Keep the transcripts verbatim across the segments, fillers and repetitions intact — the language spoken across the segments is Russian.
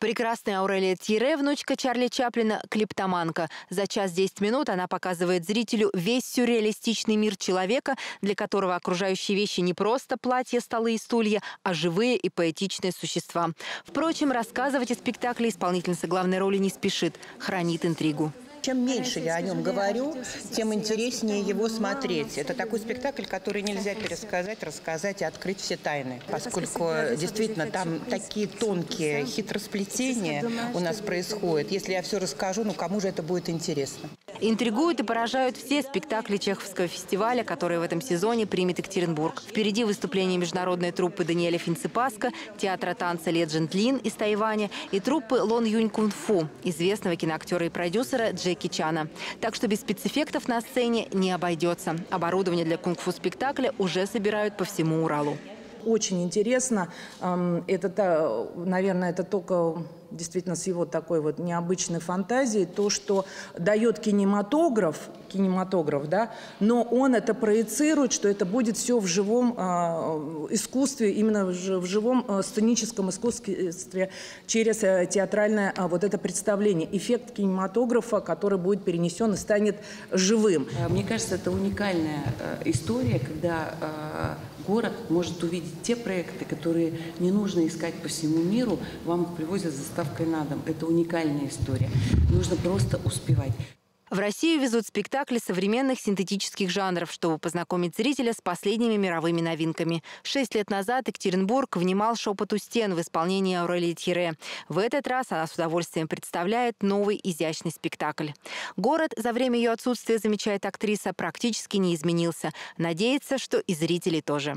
Прекрасная Аурелия Тьере, внучка Чарли Чаплина, клиптоманка. За час десять минут она показывает зрителю весь сюрреалистичный мир человека, для которого окружающие вещи не просто платья, столы и стулья, а живые и поэтичные существа. Впрочем, рассказывать о спектакле исполнительница главной роли не спешит, хранит интригу. Чем меньше я о нем говорю, тем интереснее его смотреть. Это такой спектакль, который нельзя пересказать, рассказать и открыть все тайны. Поскольку действительно там такие тонкие хитросплетения у нас происходят. Если я все расскажу, ну кому же это будет интересно? Интригуют и поражают все спектакли Чеховского фестиваля, которые в этом сезоне примет Екатеринбург. Впереди выступления международной труппы Даниэля Финци Паска, театра танца «Ледженд Лин» из Тайваня и труппы «Лон Юнь Кунг Фу» известного киноактера и продюсера Джеки Чана. Так что без спецэффектов на сцене не обойдется. Оборудование для кунг-фу спектакля уже собирают по всему Уралу. Очень интересно. Это, наверное, это только действительно с его такой вот необычной фантазией, то, что дает кинематограф, кинематограф, да, но он это проецирует, что это будет все в живом искусстве, именно в живом сценическом искусстве через театральное вот это представление. Эффект кинематографа, который будет перенесен и станет живым. Мне кажется, это уникальная история, когда город может увидеть те проекты, которые не нужно искать по всему миру, вам их привозят с доставкой на дом. Это уникальная история. Нужно просто успевать. В Россию везут спектакли современных синтетических жанров, чтобы познакомить зрителя с последними мировыми новинками. Шесть лет назад Екатеринбург внимал «Шепоту стен» в исполнении Аурелии Тьере. В этот раз она с удовольствием представляет новый изящный спектакль. Город за время ее отсутствия, замечает актриса, практически не изменился. Надеется, что и зрители тоже.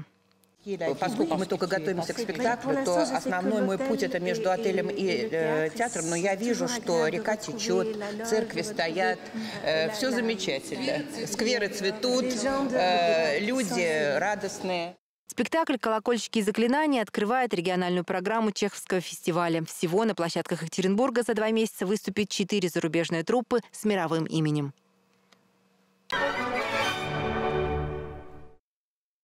Поскольку мы только готовимся к спектаклю, то основной мой путь – это между отелем и э, театром. Но я вижу, что река течет, церкви стоят, э, все замечательно. Скверы цветут, э, люди радостные. Спектакль «Колокольчики и заклинания» открывает региональную программу Чеховского фестиваля. Всего на площадках Екатеринбурга за два месяца выступит четыре зарубежные труппы с мировым именем.